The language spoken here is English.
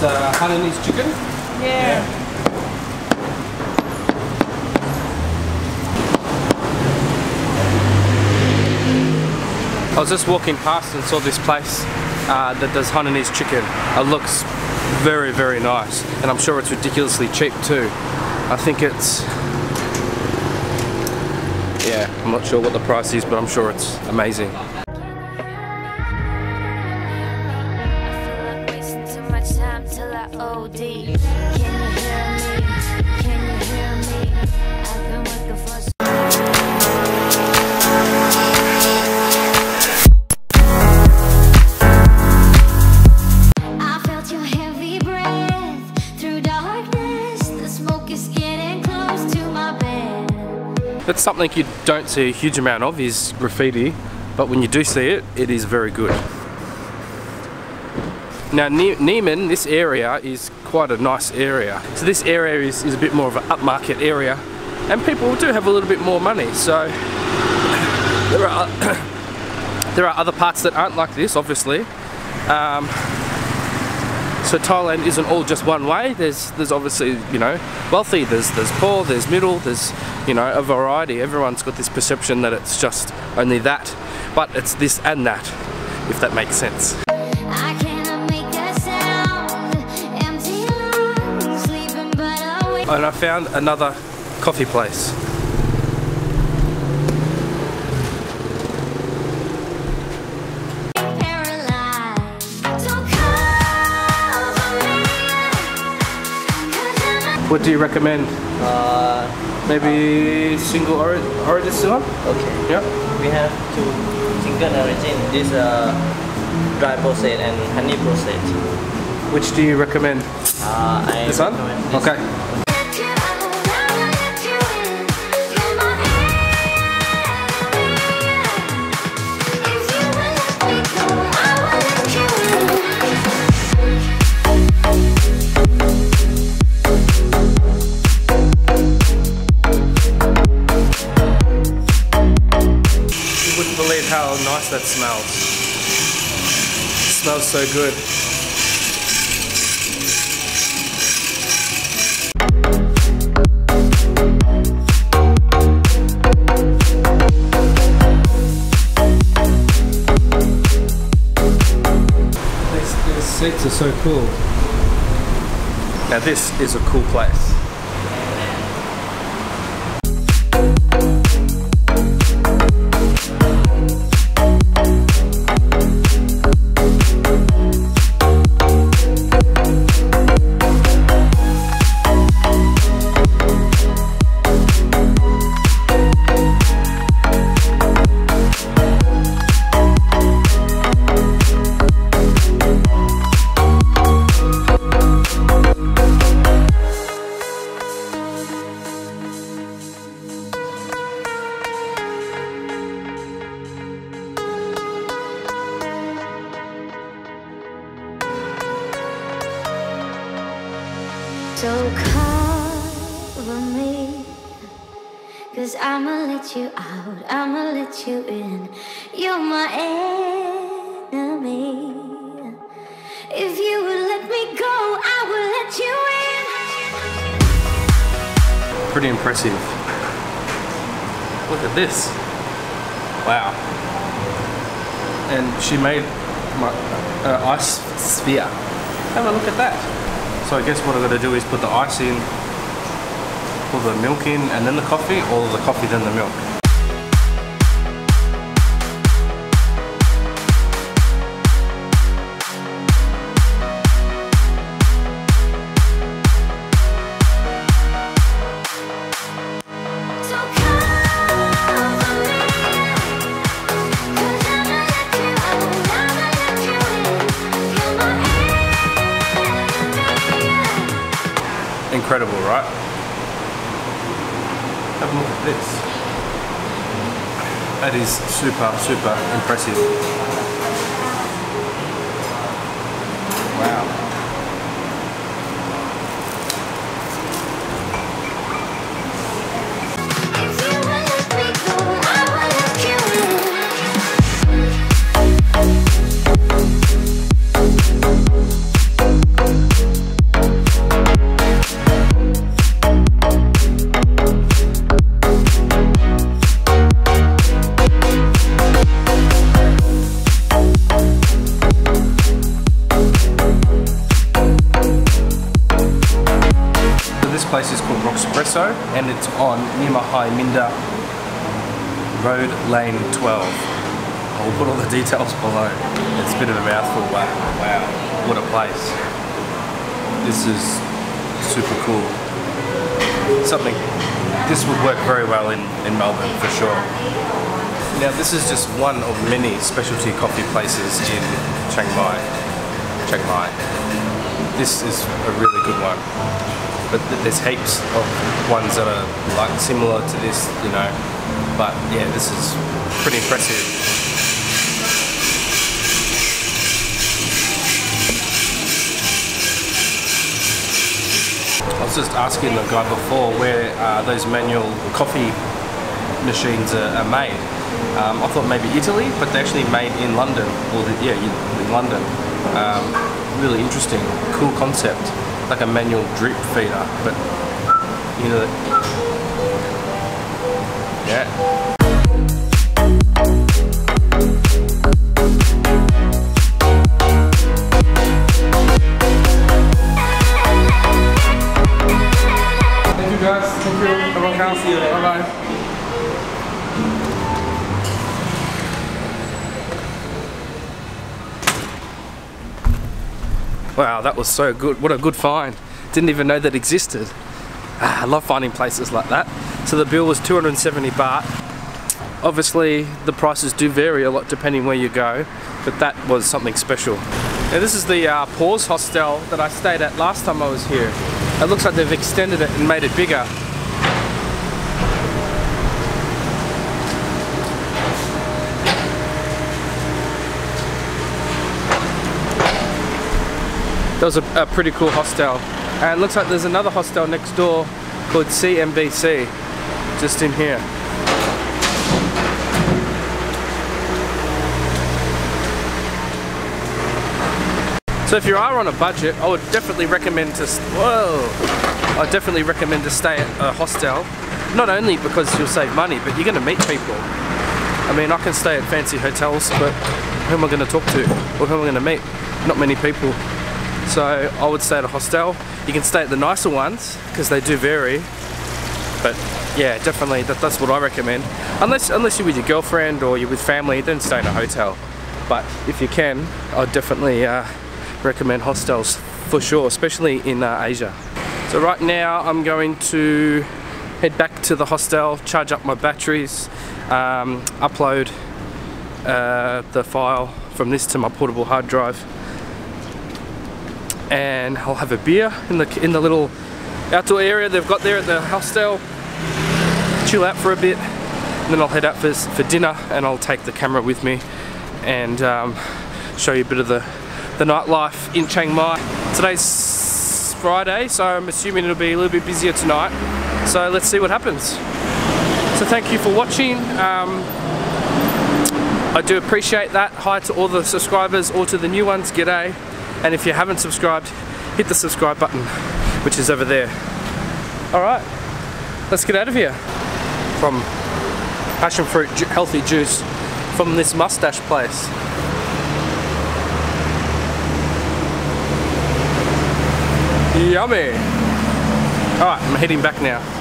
It's Hananese chicken. Yeah. I was just walking past and saw this place that does Hananese chicken. It looks very, very nice, and I'm sure it's ridiculously cheap too. I think it's, yeah, I'm not sure what the price is, but I'm sure it's amazing. That's something you don't see a huge amount of, is graffiti, but when you do see it, it is very good. Now Niman, this area is quite a nice area. So this area is a bit more of an upmarket area, and people do have a little bit more money, so there are other parts that aren't like this, obviously. So Thailand isn't all just one way. There's obviously, you know, wealthy, there's poor, there's middle, there's, you know, a variety. Everyone's got this perception that it's just only that, but it's this and that, if that makes sense. And I found another coffee place. What do you recommend? Maybe single origin syrup? Okay. Yep. We have two single origin. This dry process and honey process. Which do you recommend? This one? This. Okay. How nice that smells. It smells so good. These seats are so cool. Now this is a cool place. So cover me, 'cause I'ma let you out, I'ma let you in. You're my enemy. If you would let me go, I will let you in. Pretty impressive. Look at this. Wow. And she made my ice sphere. Have a look at that. So I guess what I've got to do is put the ice in, put the milk in, and then the coffee, or the coffee then the milk. Incredible, right? Have a look at this. That is super, super impressive. Wow. Roxspresso, and it's on Nimahai Minda Road Lane 12. I'll put all the details below. It's a bit of a mouthful, but wow, what a place. This is super cool. Something, this would work very well in Melbourne for sure. Now this is just one of many specialty coffee places in Chiang Mai. This is a really good one, but there's heaps of ones that are like similar to this, you know, but yeah, this is pretty impressive. I was just asking the guy before where those manual coffee machines are made. I thought maybe Italy, but they're actually made in London, or in London. Really interesting, cool concept, like a manual drip feeder, but you know, yeah. Thank you guys, thank you, have a nice day, bye bye. Wow, that was so good. What a good find. Didn't even know that existed. I love finding places like that. So the bill was 270 baht. Obviously, the prices do vary a lot depending where you go, but that was something special. Now this is the Pause Hostel that I stayed at last time I was here. It looks like they've extended it and made it bigger. That was a pretty cool hostel, and it looks like there's another hostel next door called CMBC, just in here. So if you are on a budget, I would definitely recommend to stay at a hostel. Not only because you'll save money, but you're going to meet people. I mean, I can stay at fancy hotels, but who am I going to talk to, or who am I going to meet? Not many people. So I would stay at a hostel. You can stay at the nicer ones because they do vary, but yeah, definitely that's what I recommend. Unless you're with your girlfriend or you're with family, then stay in a hotel. But if you can, I'd definitely recommend hostels for sure, especially in Asia. So right now I'm going to head back to the hostel, charge up my batteries, upload the file from this to my portable hard drive, and I'll have a beer in the little outdoor area they've got there at the hostel, chill out for a bit, and then I'll head out for dinner, and I'll take the camera with me and show you a bit of the nightlife in Chiang Mai. Today's Friday, so I'm assuming it'll be a little bit busier tonight, so let's see what happens. So thank you for watching. I do appreciate that. Hi to all the subscribers, or to the new ones, g'day. And if you haven't subscribed, hit the subscribe button, which is over there. Alright, let's get out of here. From passion fruit healthy juice from this mustache place. Yummy! Alright, I'm heading back now.